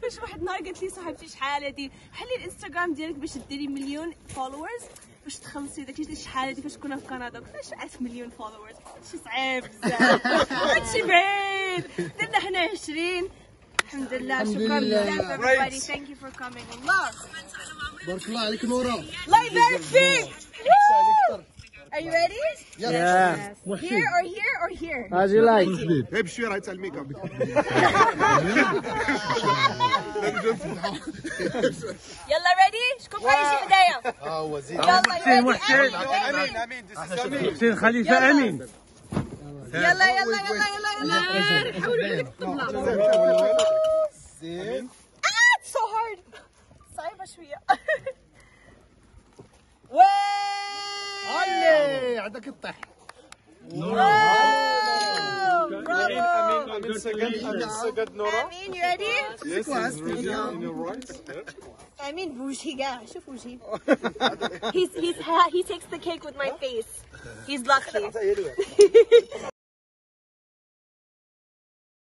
فاش واحد النهار قالت لي صاحبتي شحال هادي حلي الانستغرام ديالك باش ديري مليون فولورز باش تخلصي داكشي شحال هادي فاش كنا في كندا فاش عرفت مليون فولورز هادشي صعيب بزاف هادشي بعيد درنا حنا 20 الحمد لله شكرا بزاف everybody thank you for coming الله بارك الله عليك نورا الله يبارك فيك Are you ready? Yes. Yeah. Here or here or here? As you like. Maybe she writes I'll make up. يلا ready? شكون قايشي بداية؟ وزير. يلا محسن. محسن خليفة أمين. يلا يلا يلا يلا يلا. حاولوا لك الطبلة. زين. It's so hard. صعيبة شوية. هاي عندك الطيح نورا امين يو ريدي امين بوجهي كاع شوف وجهي he takes the cake with my face he's lucky